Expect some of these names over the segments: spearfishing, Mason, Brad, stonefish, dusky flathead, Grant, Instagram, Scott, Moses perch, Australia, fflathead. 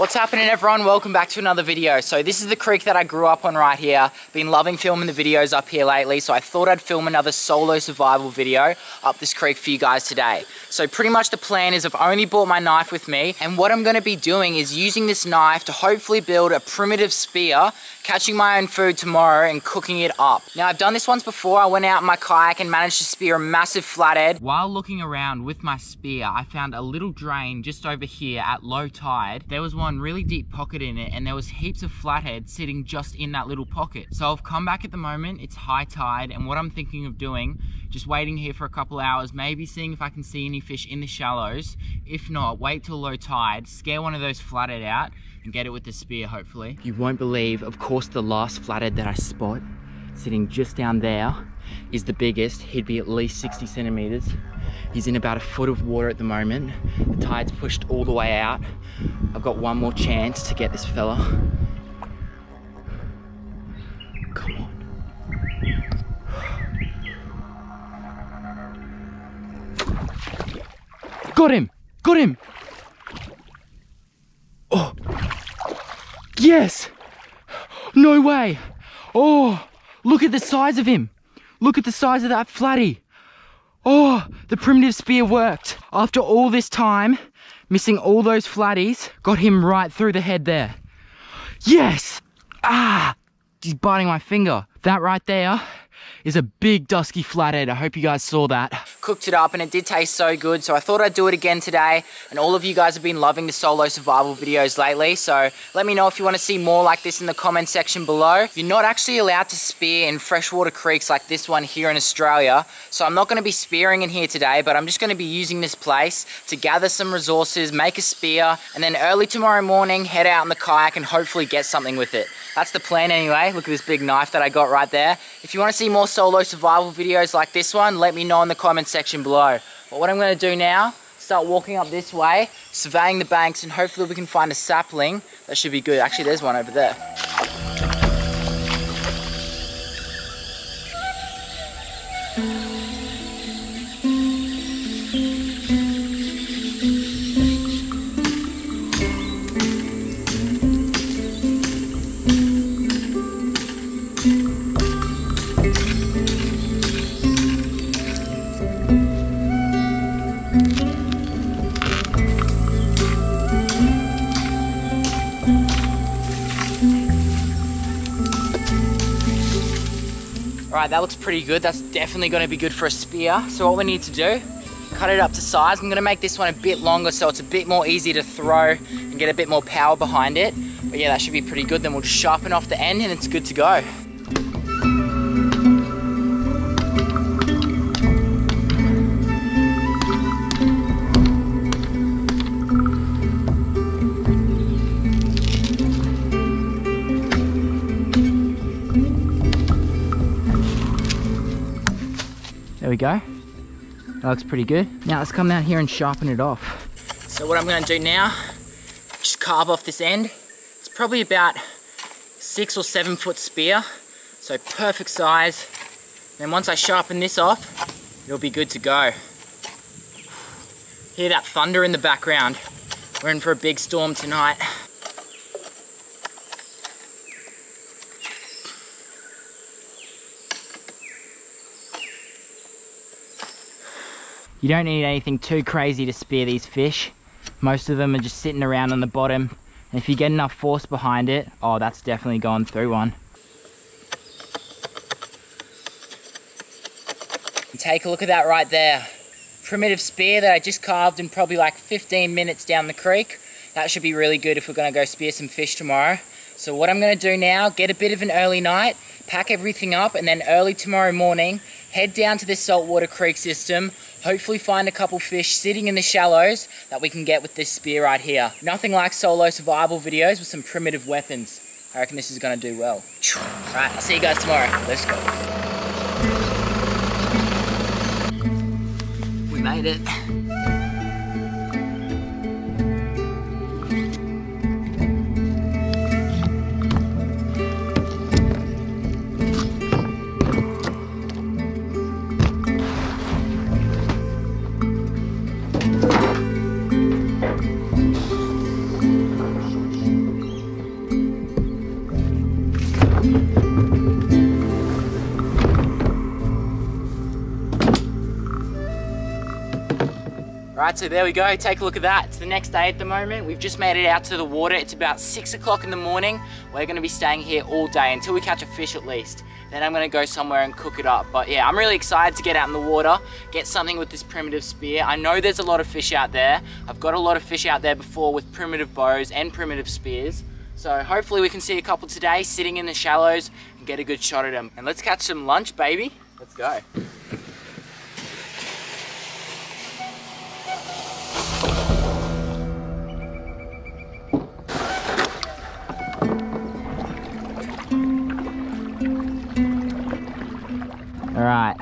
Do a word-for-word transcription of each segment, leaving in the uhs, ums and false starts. What's happening, everyone? Welcome back to another video. So this is the creek that I grew up on right here. Been loving filming the videos up here lately, so I thought I'd film another solo survival video up this creek for you guys today. So pretty much the plan is I've only brought my knife with me, and what I'm gonna be doing is using this knife to hopefully build a primitive spear, catching my own food tomorrow and cooking it up. Now, I've done this once before. I went out in my kayak and managed to spear a massive flathead. While looking around with my spear, I found a little drain just over here at low tide. There was one really deep pocket in it, and there was heaps of flatheads sitting just in that little pocket. So I've come back at the moment, it's high tide, and what I'm thinking of doing, just waiting here for a couple hours, maybe seeing if I can see any fish in the shallows. If not, wait till low tide, scare one of those flathead out, and get it with the spear, hopefully. You won't believe, of course, the last flathead that I spot, sitting just down there, is the biggest. He'd be at least sixty centimeters. He's in about a foot of water at the moment. The tide's pushed all the way out. I've got one more chance to get this fella. Come on. Got him! Got him! Oh! Yes! No way! Oh! Look at the size of him! Look at the size of that flatty! Oh, the primitive spear worked. After all this time, missing all those flatties, got him right through the head there. Yes! Ah, he's biting my finger. That right there is a big dusky flathead. I hope you guys saw that. Cooked it up and it did taste so good, so I thought I'd do it again today. And all of you guys have been loving the solo survival videos lately, so let me know if you want to see more like this in the comment section below. You're not actually allowed to spear in freshwater creeks like this one here in Australia, so I'm not going to be spearing in here today, but I'm just going to be using this place to gather some resources, make a spear, and then early tomorrow morning head out in the kayak and hopefully get something with it. That's the plan anyway. Look at this big knife that I got right there. If you want to see more solo survival videos like this one, let me know in the comment section below. But what I'm going to do now, start walking up this way, surveying the banks, and hopefully we can find a sapling that should be good. Actually, there's one over there. Right, that looks pretty good. That's definitely going to be good for a spear. So what we need to do, cut it up to size. I'm going to make this one a bit longer so it's a bit more easy to throw and get a bit more power behind it. But yeah, that should be pretty good. Then we'll just sharpen off the end and it's good to go. We go. That looks pretty good. Now let's come down here and sharpen it off. So what I'm going to do now, just carve off this end. It's probably about six or seven foot spear, so perfect size. Then once I sharpen this off, it'll be good to go. Hear that thunder in the background. We're in for a big storm tonight. You don't need anything too crazy to spear these fish. Most of them are just sitting around on the bottom. And if you get enough force behind it, oh, that's definitely gone through one. Take a look at that right there. Primitive spear that I just carved in probably like fifteen minutes down the creek. That should be really good if we're gonna go spear some fish tomorrow. So what I'm gonna do now, get a bit of an early night, pack everything up, and then early tomorrow morning, head down to this saltwater creek system, hopefully find a couple fish sitting in the shallows that we can get with this spear right here. Nothing like solo survival videos with some primitive weapons. I reckon this is gonna do well. All right, I'll see you guys tomorrow. Let's go. We made it. Right, so there we go, take a look at that. It's the next day at the moment. We've just made it out to the water. It's about six o'clock in the morning. We're gonna be staying here all day until we catch a fish at least. Then I'm gonna go somewhere and cook it up. But yeah, I'm really excited to get out in the water, get something with this primitive spear. I know there's a lot of fish out there. I've got a lot of fish out there before with primitive bows and primitive spears. So hopefully we can see a couple today sitting in the shallows and get a good shot at them. And let's catch some lunch, baby. Let's go. All right,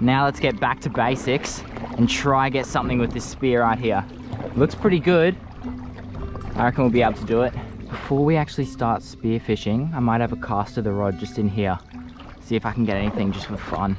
now let's get back to basics and try get something with this spear right here. Looks pretty good. I reckon we'll be able to do it. Before we actually start spear fishing, I might have a cast of the rod just in here. See if I can get anything just for fun.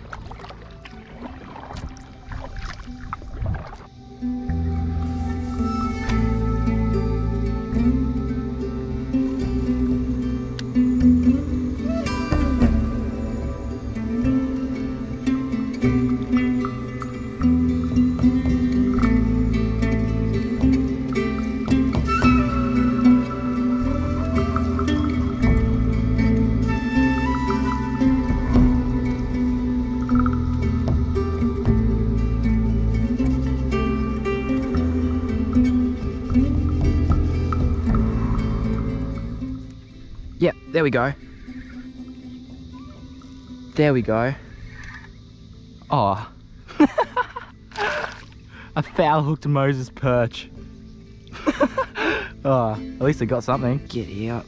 Yep, there we go. There we go. Oh. A foul hooked Moses perch. Oh, at least I got something. Get out.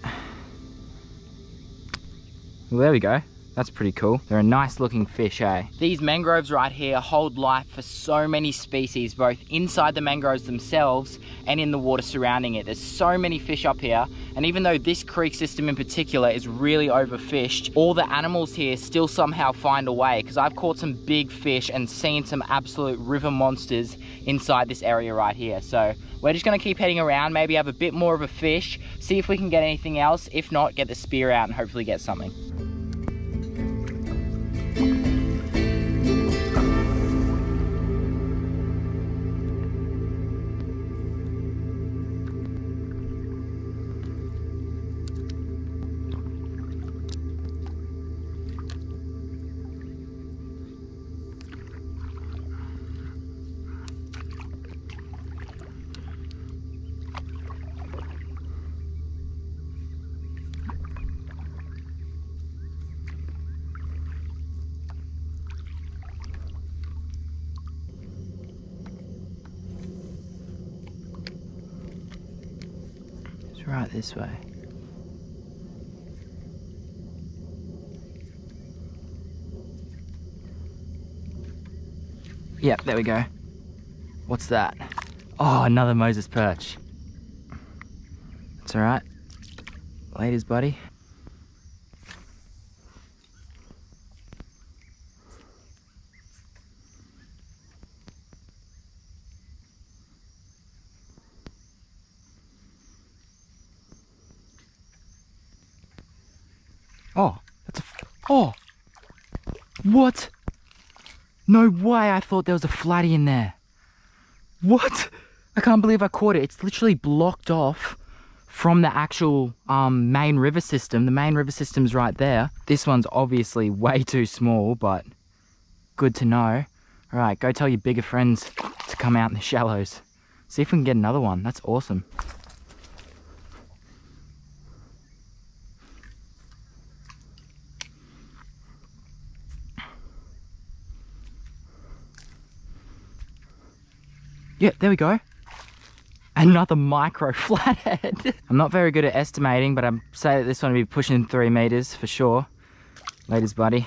Well, there we go. That's pretty cool. They're a nice looking fish, eh? These mangroves right here hold life for so many species, both inside the mangroves themselves and in the water surrounding it. There's so many fish up here. And even though this creek system in particular is really overfished, all the animals here still somehow find a way, because I've caught some big fish and seen some absolute river monsters inside this area right here. So we're just gonna keep heading around, maybe have a bit more of a fish, see if we can get anything else. If not, get the spear out and hopefully get something. Right this way. Yep, there we go. What's that? Oh, another Moses perch. That's all right. Laters, buddy. Oh, that's a, oh, what? No way, I thought there was a flatty in there. What? I can't believe I caught it. It's literally blocked off from the actual um, main river system. The main river system's right there. This one's obviously way too small, but good to know. All right, go tell your bigger friends to come out in the shallows. See if we can get another one. That's awesome. Yeah, there we go. Another micro flathead. I'm not very good at estimating, but I'd say that this one would be pushing three meters for sure. Laters, buddy.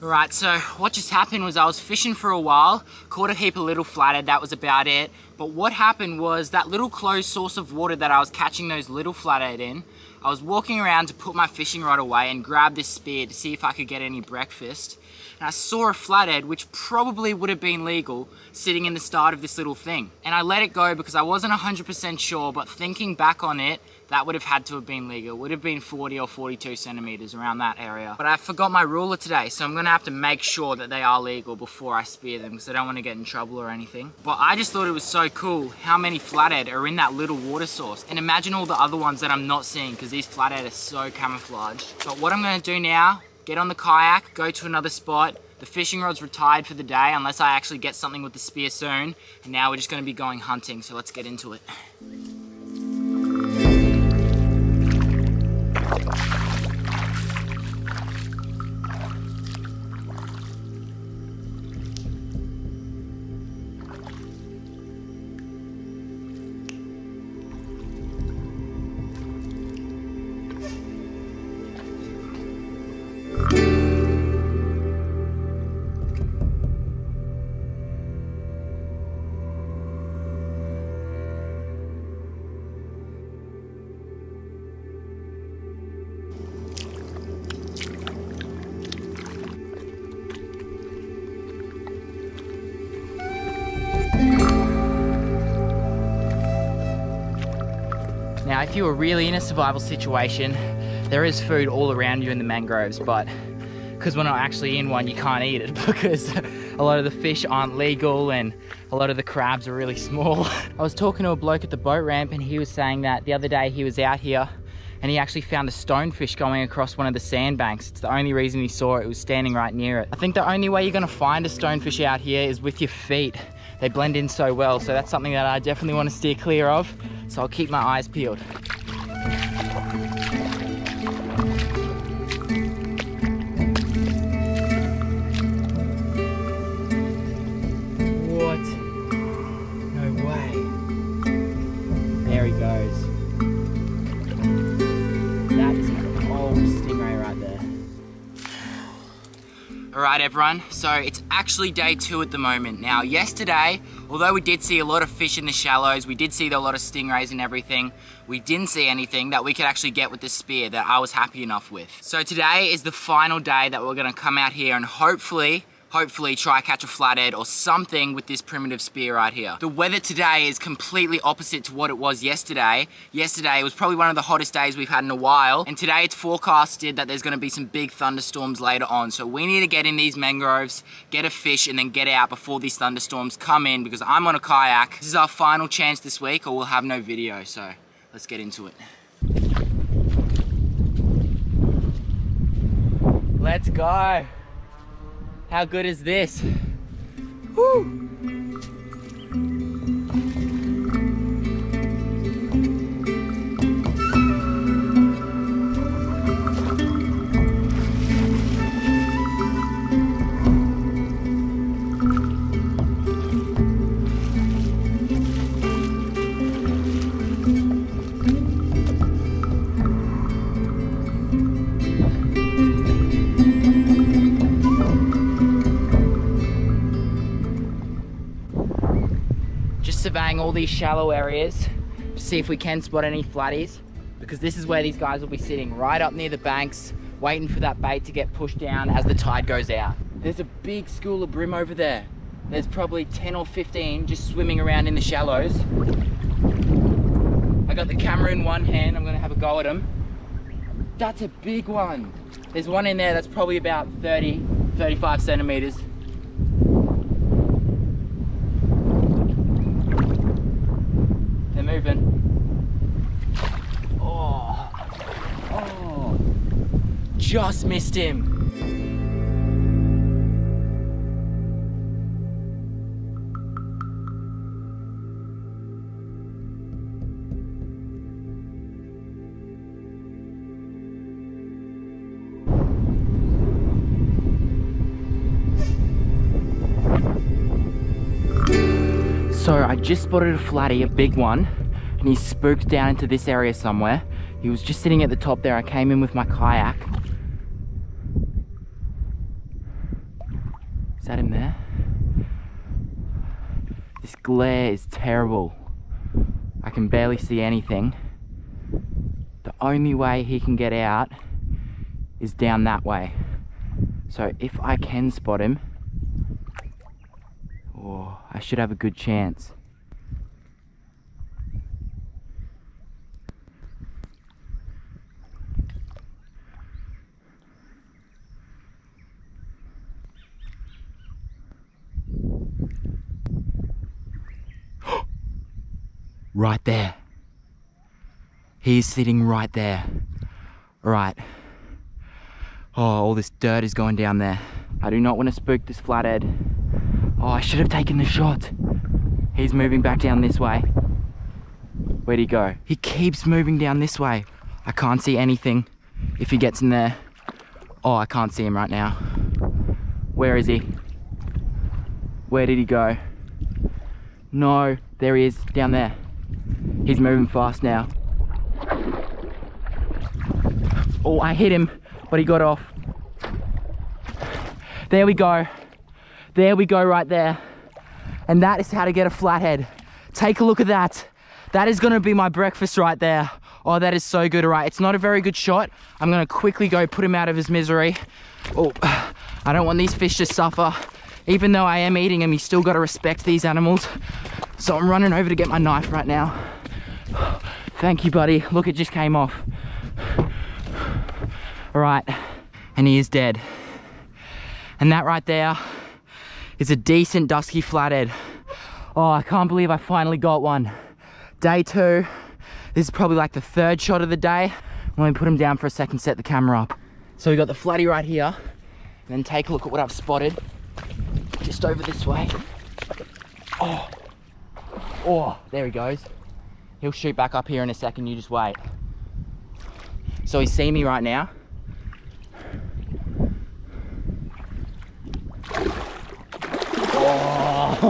Right, so what just happened was I was fishing for a while, caught a heap of little flathead, that was about it. But what happened was that little closed source of water that I was catching those little flathead in, I was walking around to put my fishing rod away and grab this spear to see if I could get any breakfast. And I saw a flathead, which probably would have been legal, sitting in the start of this little thing. And I let it go because I wasn't one hundred percent sure, but thinking back on it, that would have had to have been legal. It would have been forty or forty-two centimeters, around that area. But I forgot my ruler today, so I'm gonna have to make sure that they are legal before I spear them, because I don't want to get in trouble or anything. But I just thought it was so cool how many flathead are in that little water source. And imagine all the other ones that I'm not seeing, because these flathead are so camouflaged. But what I'm gonna do now, get on the kayak, go to another spot. The fishing rod's retired for the day, unless I actually get something with the spear soon. And now we're just gonna be going hunting, so let's get into it. Now, if you were really in a survival situation, there is food all around you in the mangroves, but because we're not actually in one, you can't eat it because a lot of the fish aren't legal and a lot of the crabs are really small. I was talking to a bloke at the boat ramp and he was saying that the other day he was out here and he actually found a stonefish going across one of the sandbanks. It's the only reason he saw it, it was standing right near it. I think the only way you're gonna find a stonefish out here is with your feet. They blend in so well, so that's something that I definitely want to steer clear of. So I'll keep my eyes peeled. What? No way. There he goes. That is an old stingray right there. All right, everyone, so it's actually day two at the moment. Now, yesterday, although we did see a lot of fish in the shallows, we did see a lot of stingrays and everything, we didn't see anything that we could actually get with the spear that I was happy enough with. So today is the final day that we're gonna come out here and hopefully, hopefully try catch a flathead or something with this primitive spear right here. The weather today is completely opposite to what it was yesterday. Yesterday was probably one of the hottest days we've had in a while, and today it's forecasted that there's gonna be some big thunderstorms later on. So we need to get in these mangroves, get a fish, and then get out before these thunderstorms come in, because I'm on a kayak. This is our final chance this week or we'll have no video, so let's get into it. Let's go. How good is this? Woo! Surveying all these shallow areas to see if we can spot any flatties, because this is where these guys will be sitting, right up near the banks, waiting for that bait to get pushed down as the tide goes out. There's a big school of brim over there. There's probably ten or fifteen just swimming around in the shallows. I got the camera in one hand, I'm gonna have a go at them. That's a big one. There's one in there that's probably about thirty, thirty-five centimeters. Oh, oh, just missed him. So I just spotted a flatty, a big one, and he spooked down into this area somewhere. He was just sitting at the top there. I came in with my kayak. Is that him there? This glare is terrible. I can barely see anything. The only way he can get out is down that way. So if I can spot him, oh, I should have a good chance. right there. He's sitting right there. Right. Oh, all this dirt is going down there. I do not want to spook this flathead. Oh, I should have taken the shot. He's moving back down this way. Where'd he go? He keeps moving down this way. I can't see anything if he gets in there. Oh, I can't see him right now. Where is he? Where did he go? No, there he is, down there. He's moving fast now. Oh, I hit him, but he got off. There we go. There we go right there. And that is how to get a flathead. Take a look at that. That is gonna be my breakfast right there. Oh, that is so good, all right. It's not a very good shot. I'm gonna quickly go put him out of his misery. Oh, I don't want these fish to suffer. Even though I am eating them, you still gotta respect these animals. So I'm running over to get my knife right now. Thank you, buddy. Look, it just came off. All right, and he is dead. And that right there is a decent dusky flathead. Oh, I can't believe I finally got one. Day two. This is probably like the third shot of the day. Let me put him down for a second, set the camera up. So we got the flatty right here. And then take a look at what I've spotted. Just over this way. Oh, oh, there he goes. He'll shoot back up here in a second, you just wait. So he's seen me right now.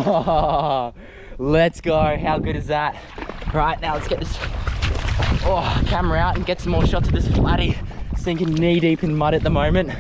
Oh, let's go, how good is that? Right, now let's get this oh, camera out and get some more shots of this flatty. Sinking knee deep in mud at the moment.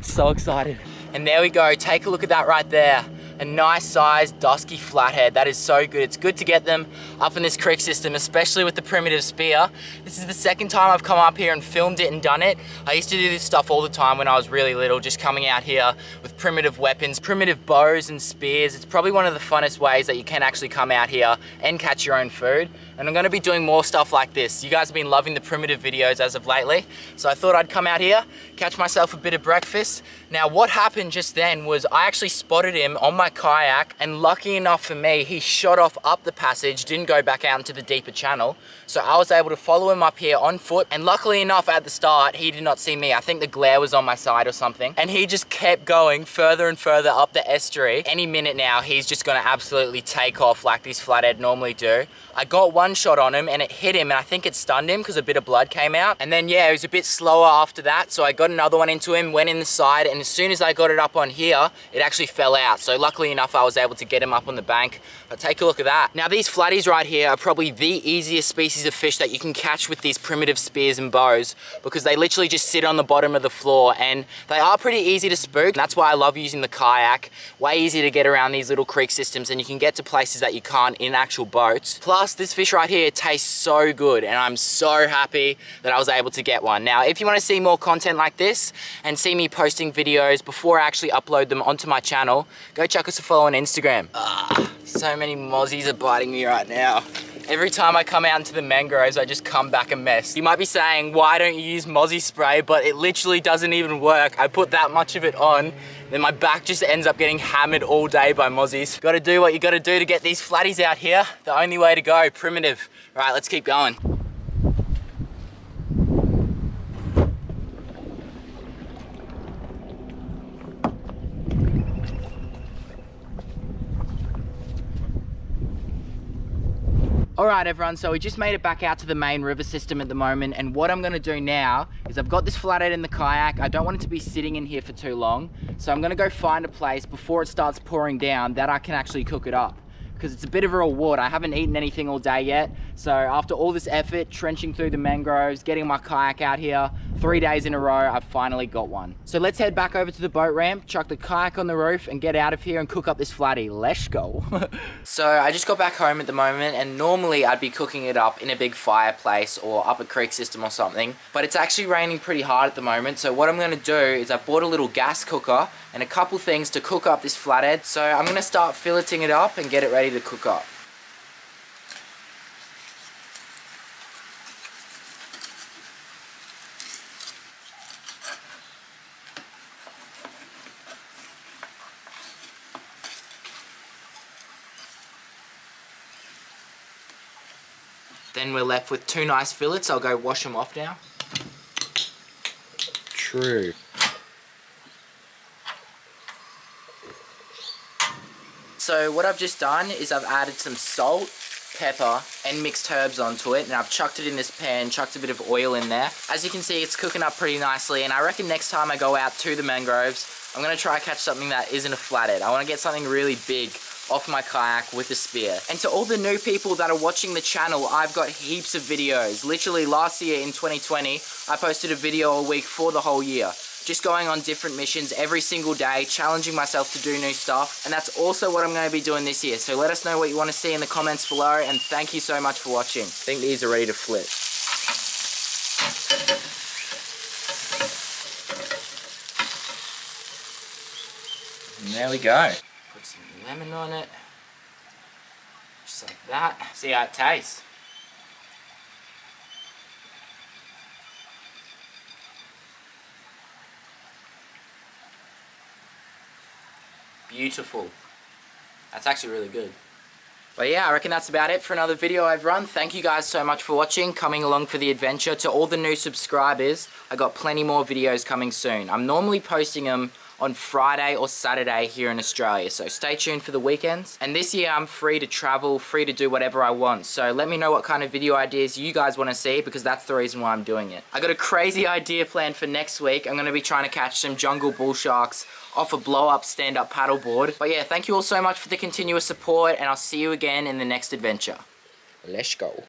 So excited. And there we go, take a look at that right there. A nice sized dusky flathead. That is so good. It's good to get them up in this creek system, especially with the primitive spear. This is the second time I've come up here and filmed it and done it. I used to do this stuff all the time when I was really little, just coming out here with primitive weapons, primitive bows and spears. It's probably one of the funnest ways that you can actually come out here and catch your own food. And I'm gonna be doing more stuff like this. You guys have been loving the primitive videos as of lately. So I thought I'd come out here, catch myself a bit of breakfast. Now what happened just then was I actually spotted him on my kayak, and lucky enough for me, he shot off up the passage, didn't go back out into the deeper channel. So I was able to follow him up here on foot. And luckily enough at the start, he did not see me. I think the glare was on my side or something. And he just kept going further and further up the estuary. Any minute now, he's just gonna absolutely take off like these flathead normally do. I got one shot on him and it hit him, and I think it stunned him because a bit of blood came out. And then yeah, it was a bit slower after that, so I got another one into him, went in the side, and as soon as I got it up on here, it actually fell out. So luckily enough I was able to get him up on the bank. But take a look at that. Now these flatties right here are probably the easiest species of fish that you can catch with these primitive spears and bows, because they literally just sit on the bottom of the floor and they are pretty easy to spook. That's why I love using the kayak. Way easier to get around these little creek systems, and you can get to places that you can't in actual boats. Plus this fish right here tastes so good, and I'm so happy that I was able to get one. Now if you want to see more content like this and see me posting videos before I actually upload them onto my channel, go chuck us a follow on Instagram. Ah, so many mozzies are biting me right now. Every time I come out into the mangroves, I just come back a mess. You might be saying, why don't you use mozzie spray? But it literally doesn't even work. I put that much of it on, then my back just ends up getting hammered all day by mozzies. Gotta do what you gotta do to get these flatties out here. The only way to go, primitive. All right, let's keep going. All right, everyone, so we just made it back out to the main river system at the moment, and what I'm gonna do now is I've got this flathead in the kayak. I don't want it to be sitting in here for too long, so I'm gonna go find a place before it starts pouring down that I can actually cook it up, because it's a bit of a reward. I haven't eaten anything all day yet, so after all this effort, trenching through the mangroves, getting my kayak out here, three days in a row, I've finally got one. So let's head back over to the boat ramp, chuck the kayak on the roof, and get out of here and cook up this flatty. Let's go. So I just got back home at the moment, and normally I'd be cooking it up in a big fireplace or up a creek system or something, but it's actually raining pretty hard at the moment. So what I'm gonna do is I bought a little gas cooker and a couple things to cook up this flathead. So I'm gonna start filleting it up and get it ready to cook up. Then we're left with two nice fillets. I'll go wash them off now. True. So what I've just done is I've added some salt, pepper and mixed herbs onto it, and I've chucked it in this pan, chucked a bit of oil in there. As you can see, it's cooking up pretty nicely, and I reckon next time I go out to the mangroves, I'm going to try and catch something that isn't a flathead. I want to get something really big off my kayak with a spear. And to all the new people that are watching the channel, I've got heaps of videos. Literally last year in twenty twenty, I posted a video a week for the whole year. Just going on different missions every single day, challenging myself to do new stuff. And that's also what I'm going to be doing this year. So let us know what you want to see in the comments below, and thank you so much for watching. I think these are ready to flip. And there we go. Put some lemon on it. Just like that. See how it tastes. Beautiful. That's actually really good. But yeah, I reckon that's about it for another video I've run. Thank you guys so much for watching, coming along for the adventure. To all the new subscribers, I got plenty more videos coming soon. I'm normally posting them on Friday or Saturday here in Australia, so stay tuned for the weekends. And this year I'm free to travel, free to do whatever I want, so let me know what kind of video ideas you guys want to see, because that's the reason why I'm doing it. I got a crazy idea planned for next week. I'm going to be trying to catch some jungle bull sharks off a blow-up stand-up paddleboard. But yeah, thank you all so much for the continuous support, and I'll see you again in the next adventure. Let's go.